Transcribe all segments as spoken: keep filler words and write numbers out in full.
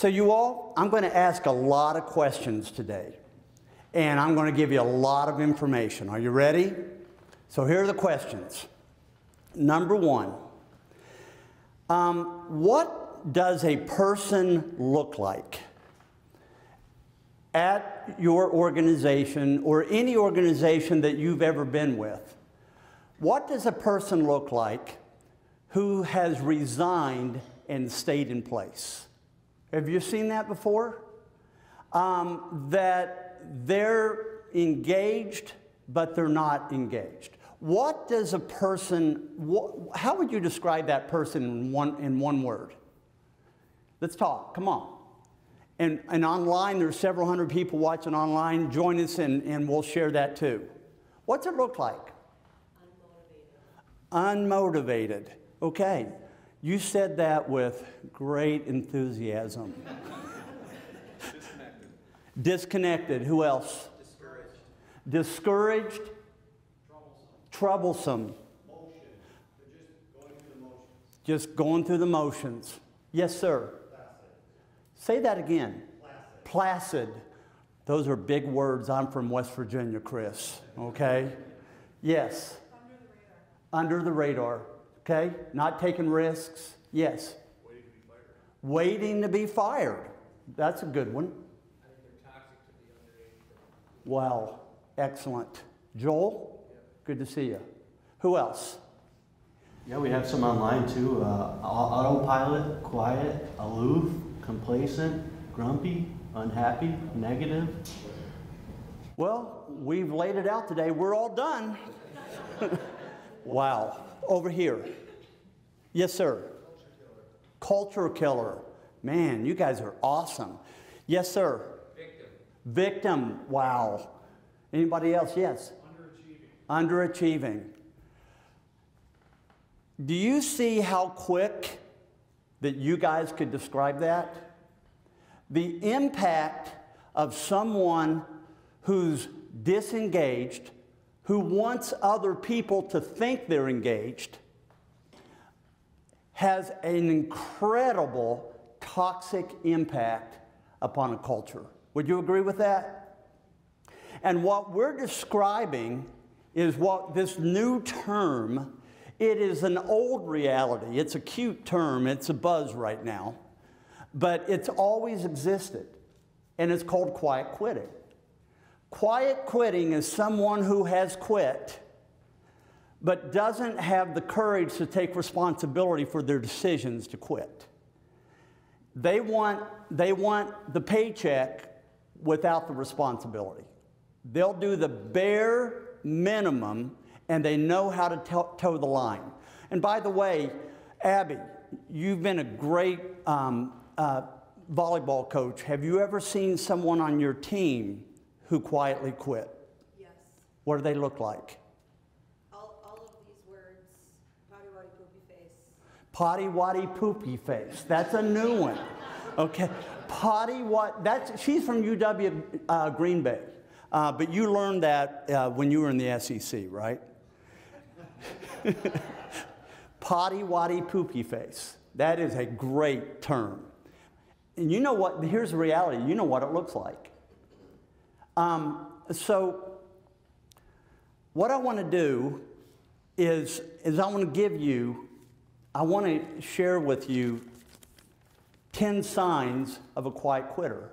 So you all, I'm going to ask a lot of questions today, and I'm going to give you a lot of information. Are you ready? So here are the questions. Number one, um, what does a person look like at your organization or any organization that you've ever been with? What does a person look like who has resigned and stayed in place? Have you seen that before? Um, that they're engaged, but they're not engaged. What does a person, wh how would you describe that person in one, in one word? Let's talk, come on. And, and online, there's several hundred people watching online. Join us and, and we'll share that too. What's it look like? Unmotivated. Unmotivated, okay. You said that with great enthusiasm. Disconnected. Disconnected, who else? Discouraged. Discouraged. Troublesome. Troublesome. Motion. They're just going through the motions. Just going through the motions. Yes, sir. Say that again. Placid. Placid. Those are big words. I'm from West Virginia, Chris. Okay? Yes. Under the radar. Under the radar. Okay? Not taking risks. Yes. Waiting to be fired. Waiting to be fired. That's a good one. I think they're toxic to the underage. Wow. Excellent. Joel? Yeah. Good to see you. Who else? Yeah, we have some online too. Uh, autopilot, quiet, aloof, complacent, grumpy, unhappy, negative. Well, we've laid it out today. We're all done. Wow. Over here. Yes, sir. Culture killer. Culture killer. Man, you guys are awesome. Yes, sir. Victim. Victim. Wow. Anybody else? Yes. Underachieving. Underachieving. Do you see how quick that you guys could describe that? The impact of someone who's disengaged, who wants other people to think they're engaged, has an incredible toxic impact upon a culture. Would you agree with that? And what we're describing is what this new term. It is an old reality. It's a cute term. It's a buzz right now. But it's always existed. And it's called quiet quitting. Quiet quitting is someone who has quit but doesn't have the courage to take responsibility for their decisions to quit. They want, they want the paycheck without the responsibility. They'll do the bare minimum, and they know how to toe the line. And by the way, Abby, you've been a great um, uh, volleyball coach. Have you ever seen someone on your team who quietly quit? Yes. What do they look like? All, all of these words, potty-waddy poopy face. Potty-waddy poopy face. That's a new one. Okay. Potty-waddy, that's, she's from U W uh, Green Bay. Uh, but you learned that uh, when you were in the S E C, right? Potty waddy poopy face. That is a great term. And you know what, here's the reality, you know what it looks like. Um, so what I want to do is, is I want to give you, I want to share with you ten signs of a quiet quitter.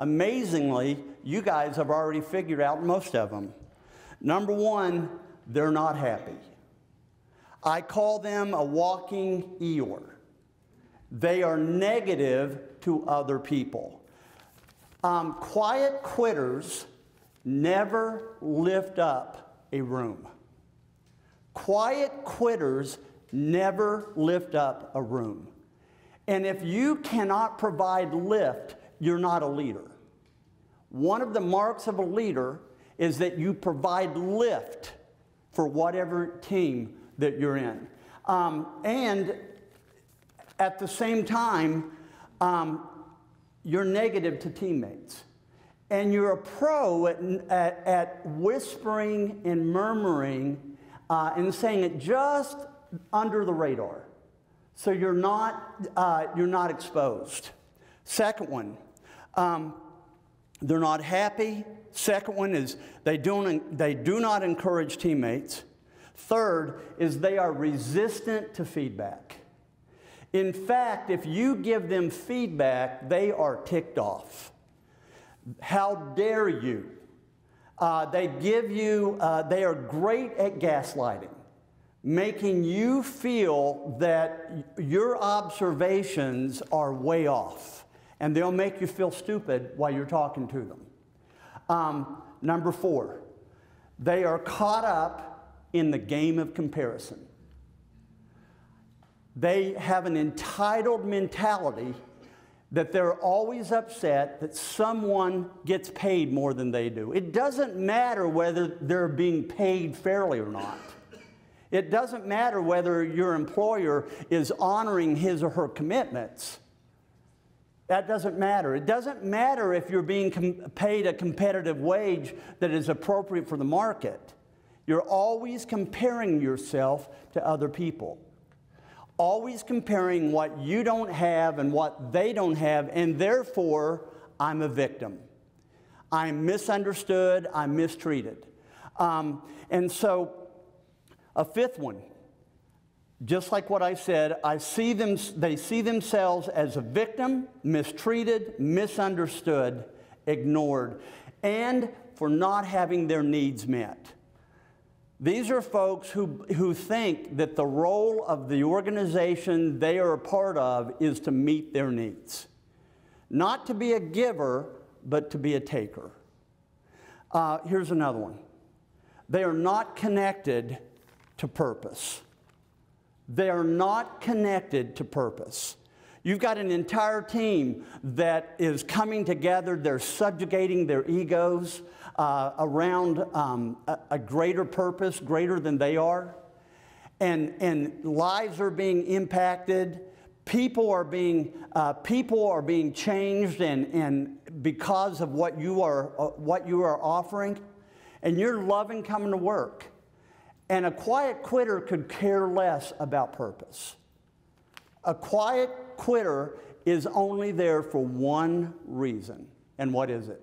Amazingly, you guys have already figured out most of them. Number one, they're not happy. I call them a walking Eeyore. They are negative to other people. Um, quiet quitters never lift up a room. Quiet quitters never lift up a room. And if you cannot provide lift, you're not a leader. One of the marks of a leader is that you provide lift for whatever team that you're in. Um, and at the same time, um, you're negative to teammates. And you're a pro at, at, at whispering and murmuring uh, and saying it just under the radar. So you're not, uh, you're not exposed. Second one, um, they're not happy. Second one is they don't, they do not encourage teammates. Third is they are resistant to feedback. In fact, if you give them feedback, they are ticked off. How dare you? Uh, they give you, uh, they are great at gaslighting, making you feel that your observations are way off, and they'll make you feel stupid while you're talking to them. Um, number four, they are caught up in the game of comparison. They have an entitled mentality that they're always upset that someone gets paid more than they do. It doesn't matter whether they're being paid fairly or not. It doesn't matter whether your employer is honoring his or her commitments. That doesn't matter. It doesn't matter if you're being paid a competitive wage that is appropriate for the market. You're always comparing yourself to other people. Always comparing what you don't have and what they don't have, and therefore, I'm a victim. I'm misunderstood, I'm mistreated. Um, and so, a fifth one, just like what I said, I see them, they see themselves as a victim, mistreated, misunderstood, ignored, and for not having their needs met. These are folks who, who think that the role of the organization they are a part of is to meet their needs. Not to be a giver, but to be a taker. Uh, here's another one. They are not connected to purpose. They are not connected to purpose. You've got an entire team that is coming together. They're subjugating their egos uh, around um, a, a greater purpose, greater than they are. And, and lives are being impacted. People are being, uh, people are being changed and, and because of what you are, uh, what you are offering. And you're loving coming to work. And a quiet quitter could care less about purpose. A quiet quitter is only there for one reason, and what is it?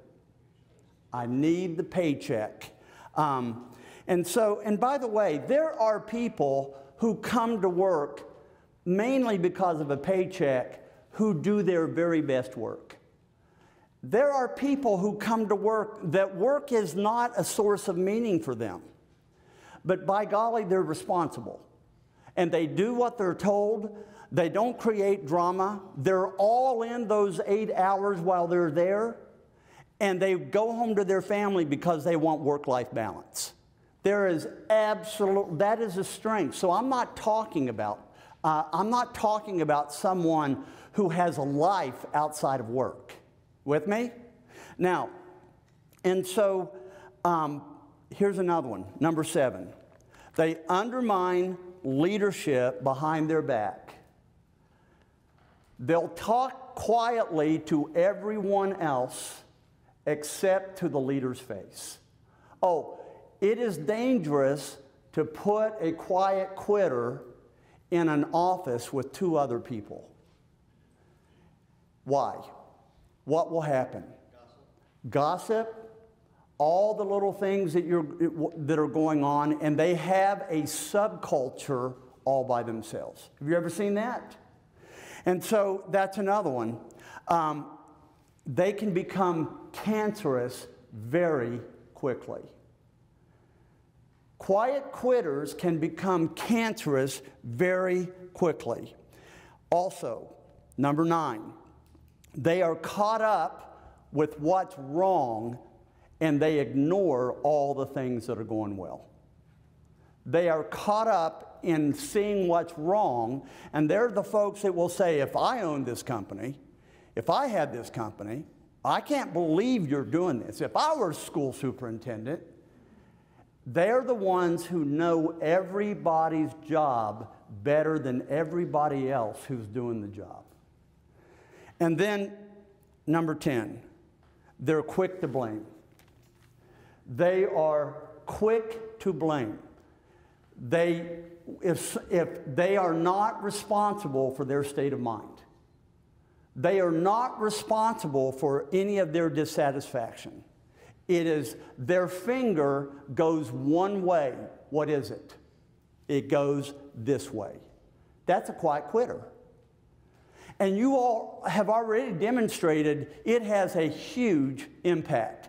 I need the paycheck. Um, and so, and by the way, there are people who come to work mainly because of a paycheck who do their very best work. There are people who come to work that work is not a source of meaning for them, but by golly, they're responsible. And they do what they're told. They don't create drama. They're all in those eight hours while they're there. And they go home to their family because they want work-life balance. There is absolute, that is a strength. So I'm not talking about, uh, I'm not talking about someone who has a life outside of work. With me? Now, and so um, here's another one, number seven. They undermine leadership behind their back. They'll talk quietly to everyone else except to the leader's face. Oh, it is dangerous to put a quiet quitter in an office with two other people. Why? What will happen? Gossip. Gossip. All the little things that, you're, that are going on, and they have a subculture all by themselves. Have you ever seen that? And so that's another one. Um, they can become cancerous very quickly. Quiet quitters can become cancerous very quickly. Also, number nine, they are caught up with what's wrong and they ignore all the things that are going well. They are caught up in seeing what's wrong, and they're the folks that will say, if I owned this company, if I had this company, I can't believe you're doing this. If I were school superintendent, they're the ones who know everybody's job better than everybody else who's doing the job. And then, number ten, they're quick to blame. They are quick to blame. They, if, if they are not responsible for their state of mind. They are not responsible for any of their dissatisfaction. It is their finger goes one way. What is it? It goes this way. That's a quiet quitter. And you all have already demonstrated it has a huge impact.